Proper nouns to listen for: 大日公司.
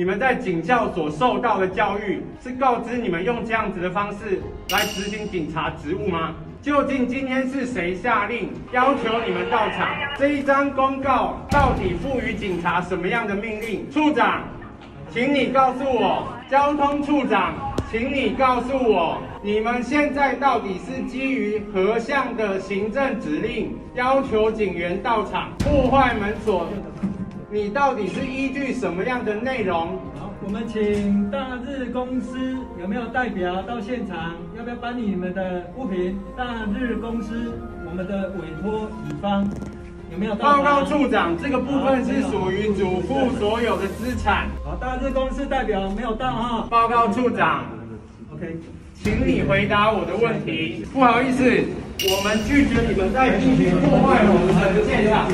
你们在警校所受到的教育，是告知你们用这样子的方式来执行警察职务吗？究竟今天是谁下令要求你们到场？这一张公告到底赋予警察什么样的命令？处长，请你告诉我，交通处长，请你告诉我，你们现在到底是基于何项的行政指令要求警员到场破坏门锁？ 你到底是依据什么样的内容？好，我们请大日公司有没有代表到现场？要不要搬你们的物品？大日公司，我们的委托乙方有没有报告处长？这个部分是属于主妇所有的资产。好，大日公司代表没有到哈？报告处长 ，OK， 请你回答我的问题。不好意思，我们拒绝你们在进行破坏我们的现场。